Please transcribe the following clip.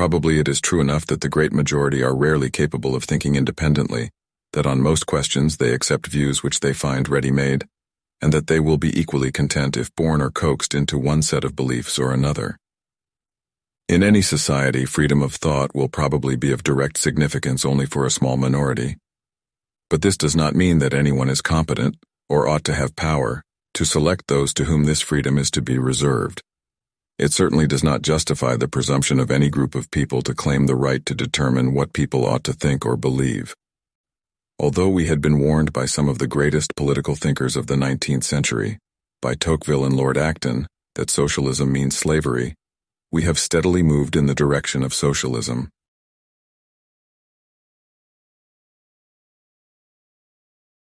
Probably it is true enough that the great majority are rarely capable of thinking independently, that on most questions they accept views which they find ready-made, and that they will be equally content if born or coaxed into one set of beliefs or another. In any society, freedom of thought will probably be of direct significance only for a small minority. But this does not mean that anyone is competent, or ought to have power, to select those to whom this freedom is to be reserved. It certainly does not justify the presumption of any group of people to claim the right to determine what people ought to think or believe. Although we had been warned by some of the greatest political thinkers of the 19th century, by Tocqueville and Lord Acton, that socialism means slavery, we have steadily moved in the direction of socialism.